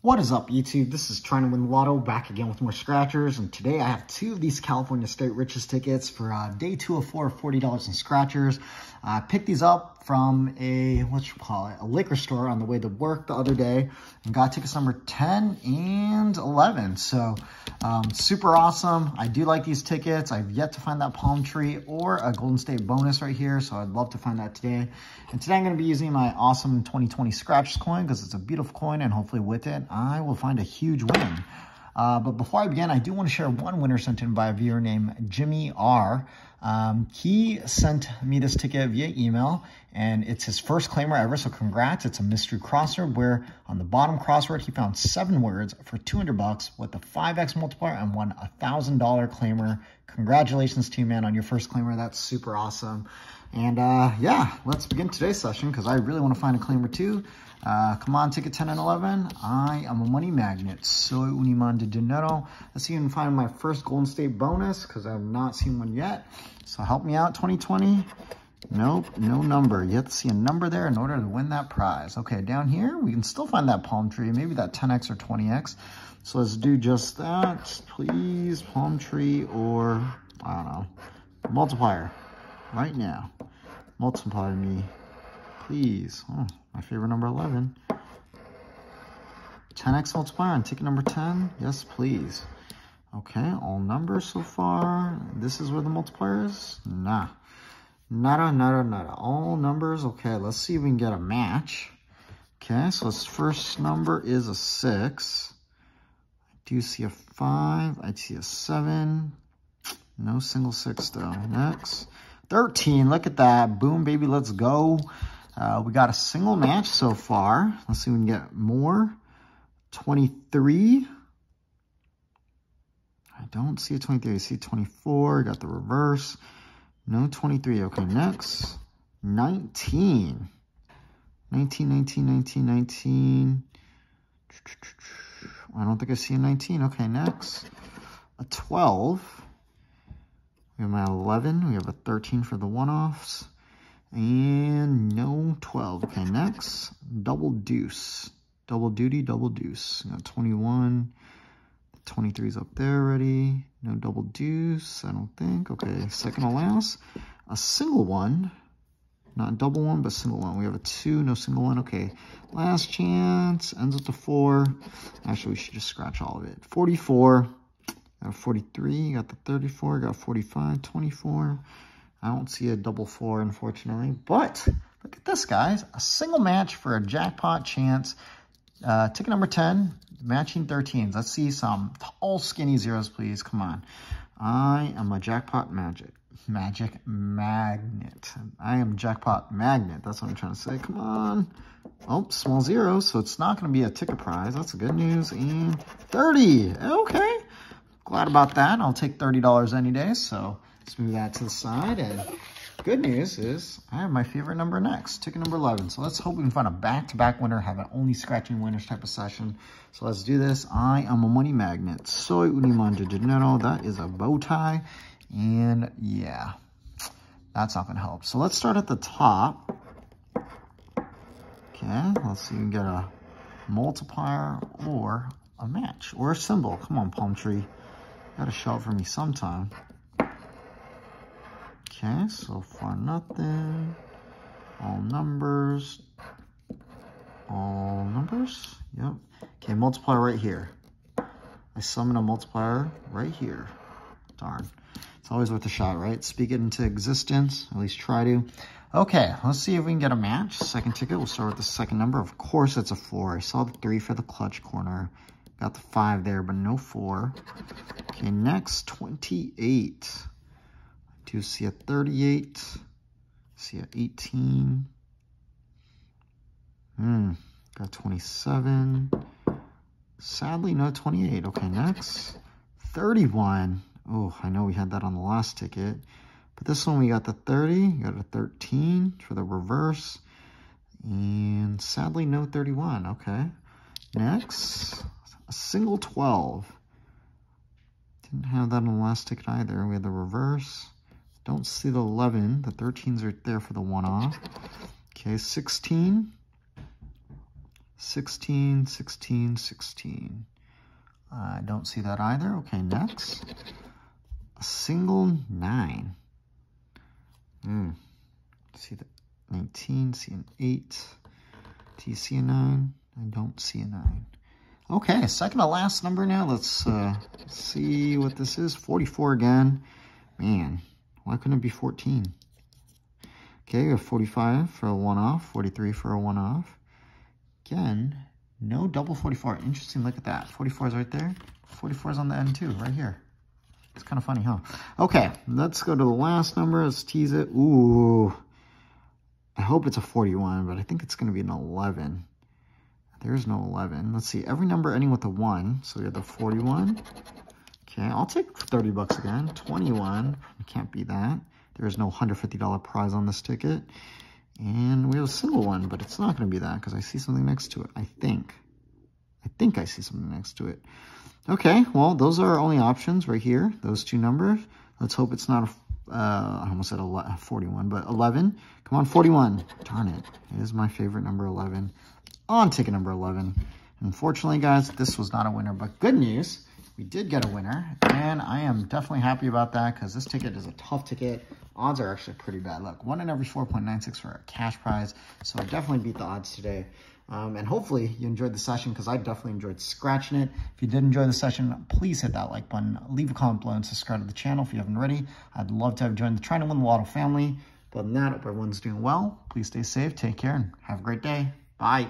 What is up, YouTube? This is Trying to Win the Lotto, back again with more Scratchers, and today I have two of these California State Riches tickets for day 2 of 4 of $40 in Scratchers. I picked these up from a liquor store on the way to work the other day, and got tickets number 10 and 11, so super awesome. I do like these tickets. I've yet to find that palm tree or a Golden State bonus right here, so I'd love to find that today. And today I'm going to be using my awesome 2020 Scratchers coin, because it's a beautiful coin, and hopefully with it, I will find a huge win. But before I begin, I do want to share one winner sent in by a viewer named Jimmy R. He sent me this ticket via email, and it's his first claimer ever, so congrats. It's a mystery crossword where on the bottom crossword, he found 7 words for 200 bucks with a 5x multiplier and won a $1,000 claimer. Congratulations to you, man, on your first claimer. That's super awesome. And yeah, let's begin today's session because I really want to find a claimer too. Come on, ticket 10 and 11. I am a money magnet. Soy un imán de dinero. Let's see if I can find my first Golden State bonus because I've not seen one yet. So help me out, 2020. Nope, no number. You have to see a number there in order to win that prize. Okay, down here, we can still find that palm tree, maybe that 10x or 20x. So let's do just that, please. Palm tree or, I don't know, multiplier. Right now, multiply me, please. Oh, my favorite number, 11. 10x multiplier on ticket number 10. Yes, please. Okay, all numbers so far. This is where the multiplier is? Nah. Nada, nada, nada. All numbers. Okay, let's see if we can get a match. Okay, so this first number is a 6. I do see a 5. I see a 7. No single 6, though. Next. 13, look at that. Boom, baby, let's go. We got a single match so far. Let's see if we can get more. 23. I don't see a 23. I see 24. Got the reverse. No 23. Okay, next. 19. 19, 19, 19, 19. I don't think I see a 19. Okay, next. A 12. We have my 11. We have a 13 for the one-offs. And no 12. Okay, next. Double deuce. Double duty, double deuce. We got 21. 23's up there already. No double deuce, I don't think. Okay, second to last. A single one. Not a double one, but single one. We have a 2, no single one. Okay, last chance. Ends with a 4. Actually, we should just scratch all of it. 44. Got 43, got the 34, got 45, 24. I don't see a double 4, unfortunately. But look at this, guys. A single match for a jackpot chance. Ticket number 10, matching 13s. Let's see some all skinny zeros, please. Come on. I am a jackpot magnet. I am jackpot magnet. That's what I'm trying to say. Come on. Oh, small zeros, so it's not going to be a ticket prize. That's good news. And 30. Okay. Glad about that. I'll take $30 any day, so let's move that to the side. And good news is I have my favorite number next, ticket number 11. So let's hope we can find a back-to-back winner, have an only scratching winners type of session. So let's do this. I am a money magnet. Soy un imán de dinero. That is a bow tie. And yeah, that's not going to help. So let's start at the top. Okay, let's see if we can get a multiplier or a match or a symbol. Come on, palm tree. Gotta shout for me sometime. Okay, so far nothing. All numbers. All numbers. Yep. Okay, multiplier right here. I summon a multiplier right here. Darn. It's always worth a shot, right? Speak it into existence. At least try to. Okay, let's see if we can get a match. Second ticket. We'll start with the second number. Of course, it's a 4. I saw the 3 for the clutch corner. Got the 5 there, but no 4. Okay, next, 28. I do see a 38. See a 18. Got 27. Sadly, no 28. Okay, next, 31. Oh, I know we had that on the last ticket. But this one, we got the 30. Got a 13 for the reverse. And sadly, no 31. Okay, next. A single 12. Didn't have that on the last ticket either. We had the reverse. Don't see the 11. The 13's right there for the one-off. Okay, 16. 16, 16, 16. I don't see that either. Okay, next. A single 9. See the 19, see an 8. Do you see a 9? I don't see a 9. Okay, second to last number now. Let's see what this is. 44 again. Man, why couldn't it be 14? Okay, we have 45 for a one-off, 43 for a one-off. Again, no double 44. Interesting, look at that. 44 is right there. 44 is on the end too, right here. It's kind of funny, huh? Okay, let's go to the last number. Let's tease it. Ooh, I hope it's a 41, but I think it's going to be an 11. There's no 11. Let's see, every number ending with a 1. So we have the 41. Okay, I'll take 30 bucks again. 21. It can't be that. There's no $150 prize on this ticket. And we have a single one, but it's not going to be that because I see something next to it, I think. I think I see something next to it. Okay, well, those are our only options right here, those two numbers. Let's hope it's not a, I almost said 41, but 11. Come on, 41. Darn it. It is my favorite number, 11. On ticket number 11. Unfortunately, guys, this was not a winner, but good news, we did get a winner, and I am definitely happy about that because this ticket is a tough ticket. Odds are actually pretty bad. Look, 1 in every 4.96 for a cash prize, so I definitely beat the odds today. And hopefully you enjoyed the session because I definitely enjoyed scratching it. If you did enjoy the session, please hit that like button, leave a comment below, and subscribe to the channel if you haven't already. I'd love to have joined the Trying to Win the Lotto family. But other than that, I hope everyone's doing well. Please stay safe, take care, and have a great day. Bye.